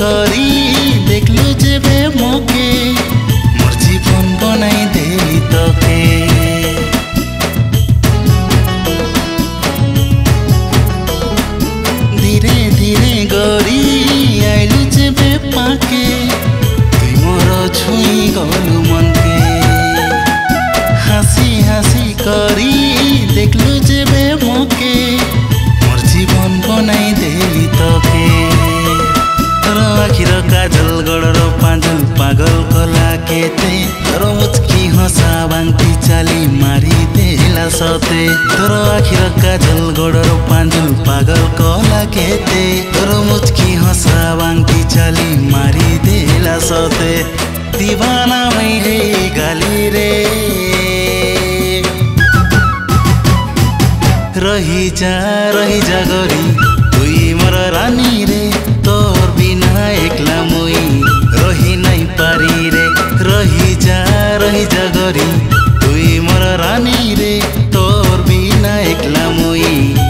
करी देखलू जेबे मोके मोर जीवन बनाई देली तके। धीरे धीरे गरी आइलू जेबे पाके तुई मोर छुई गलू मन के। हसी हसी करी देखलू जेबे मोके मोर जीवन बनाई देली तके। आखिर काजल गड़र पांजल पागल कला के ते तर मुचकी हसा बांकी चाली मारी देला सते। तर आखिर काजल गड़र पांजल पागल कला के ते तर मुचकी हसा बांकी चाली मारी देला सते। दीवाना मैं रे गाली रे रही जा गरी तुई मोर रानी रे। रही जा गरी तुई मोर रानी रे तोर बिना एकला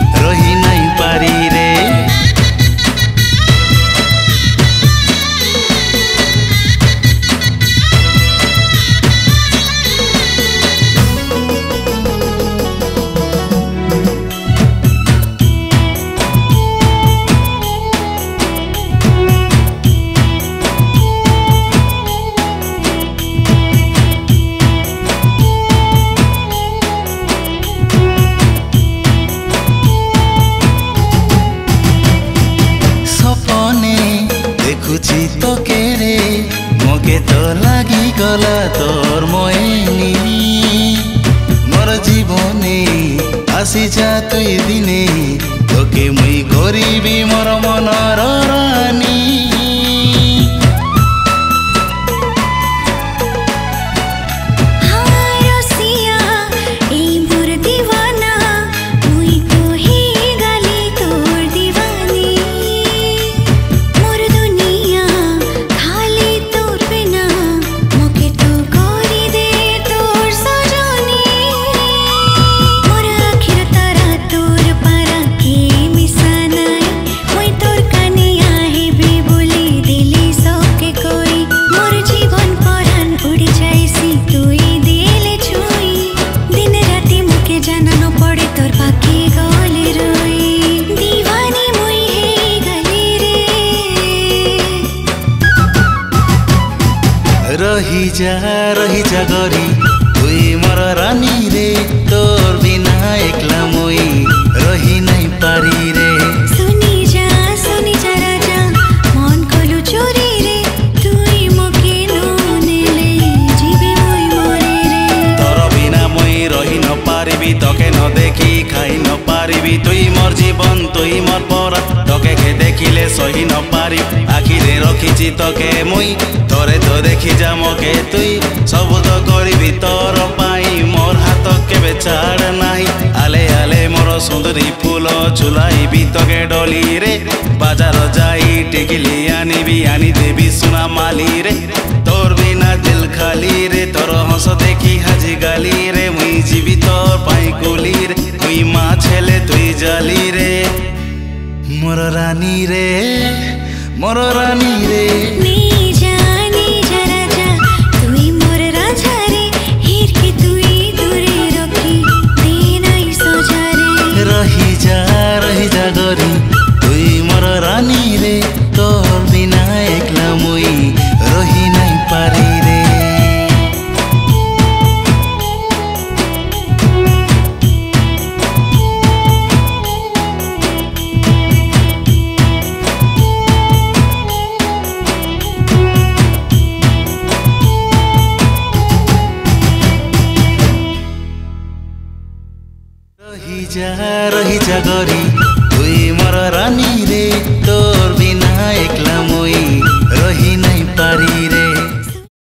मुई रही नहीं पारी रे। देखुची तो के रे मोके तो लागी गला तोर मोहिनी। मोर जीवने आसी जा तुई दिने तोके मुई करिबी मोर मनर रानी। रही जा गरी तुई मोर रानी रे तोर बिना एकला मुई रही नहीं पारी रे। सुनी जा राजा मन कोलू चोरी रे तुई मोके नो नेले जीवे मुई मोरे रे। तोर बिना मुई रही न पारिबी तके न देखी खाई न पारिबी तुई मोर जीवन तुई मोर परा तके के देखिले सही न पारी। आखिरे रखिची तके मुई तोरे तो देखी जा मोके तुई सब तो करी तोर पाई मोर हाथ केबे छाड़ नाही। आले आले मोर सुंदरी फूल झुलाई भी तके डोली रे। बाजार जाई टिकली आनी भी आनी देवी सुना माली रे। तोर बिना दिल खाली रे तोर हंस देखी हाजी गाली रे। मुई जीवी तोर पाई कोली रे मुई माँ छेले तुई जाली रे। मोर रानी रे मोर रानी रे तुई मोर रानी रे तोर बिना एकला मुई रही नहीं पारी रे। रही जा गरी